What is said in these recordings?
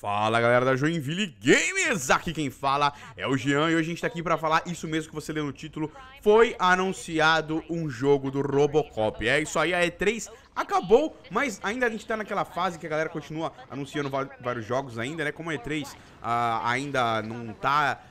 Fala galera da Joinville Games, aqui quem fala é o Jean e hoje a gente tá aqui pra falar isso mesmo que você leu no título. Foi anunciado um jogo do Robocop, é isso aí, a E3 acabou, mas ainda a gente tá naquela fase que a galera continua anunciando vários jogos ainda, né, como a E3 ainda não tá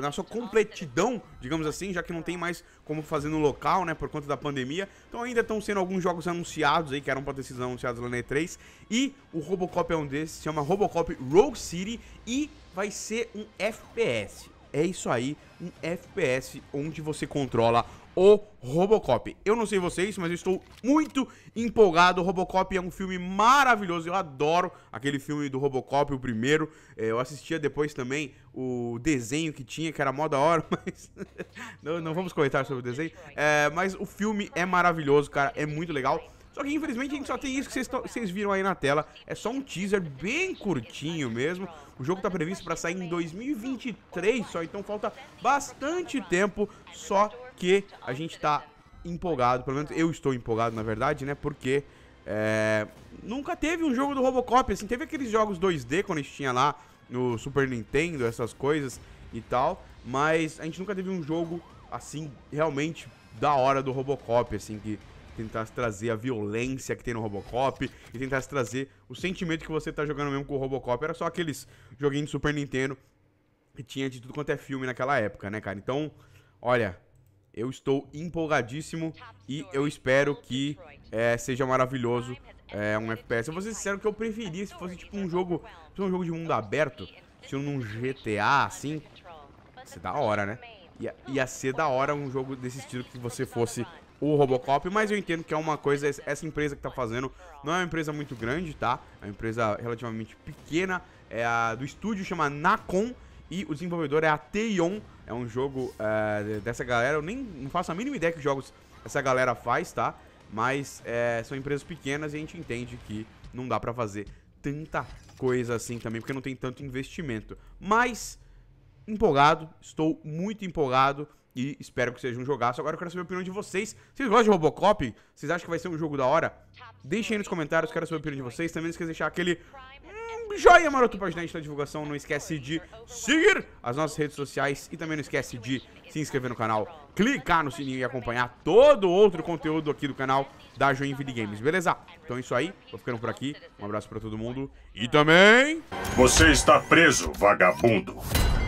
na sua completidão, digamos assim, já que não tem mais como fazer no local, né, por conta da pandemia. Então ainda estão sendo alguns jogos anunciados aí, que eram pra ter sido anunciados lá na E3, e o Robocop é um desses, se chama Robocop Rogue City, e vai ser um FPS. É isso aí, um FPS onde você controla o Robocop. Eu não sei vocês, mas eu estou muito empolgado. O Robocop é um filme maravilhoso, eu adoro aquele filme do Robocop, o primeiro. Eu assistia depois também o desenho que tinha, que era mó da hora, mas não vamos comentar sobre o desenho. Mas o filme é maravilhoso, cara, é muito legal. Só que infelizmente a gente só tem isso que vocês viram aí na tela. É só um teaser bem curtinho mesmo. O jogo tá previsto pra sair em 2023 só, então falta bastante tempo. Só que a gente tá empolgado, pelo menos eu estou empolgado na verdade, né? Porque nunca teve um jogo do Robocop, assim. Teve aqueles jogos 2D quando a gente tinha lá no Super Nintendo, essas coisas e tal, mas a gente nunca teve um jogo assim, realmente da hora do Robocop, assim, que tentasse trazer a violência que tem no Robocop e tentasse trazer o sentimento que você tá jogando mesmo com o Robocop. Era só aqueles joguinhos de Super Nintendo que tinha de tudo quanto é filme naquela época, né, cara? Então, olha, eu estou empolgadíssimo e eu espero que seja maravilhoso, um FPS. Eu vou ser sincero que eu preferia se fosse tipo um jogo de mundo aberto, tipo num GTA, assim. Isso é da hora, né? Ia ser da hora um jogo desse estilo que você fosse o Robocop, mas eu entendo que é uma coisa, essa empresa que tá fazendo não é uma empresa muito grande, tá? É uma empresa relativamente pequena, é a do estúdio, chama Nacon, e o desenvolvedor é a Taeyon, é um jogo dessa galera, eu não faço a mínima ideia que jogos essa galera faz, tá? Mas são empresas pequenas e a gente entende que não dá pra fazer tanta coisa assim também, porque não tem tanto investimento, mas empolgado, estou muito empolgado e espero que seja um jogaço. Agora eu quero saber a opinião de vocês. Vocês gostam de Robocop? Vocês acham que vai ser um jogo da hora? Deixem aí nos comentários, quero saber a opinião de vocês. Também não esqueça de deixar aquele joinha maroto pra ajudar a gente na divulgação. Não esquece de seguir as nossas redes sociais e também não esquece de se inscrever no canal, clicar no sininho e acompanhar todo outro conteúdo aqui do canal da Joinville Games, beleza? Então é isso aí, vou ficando por aqui. Um abraço pra todo mundo e também... Você está preso, vagabundo!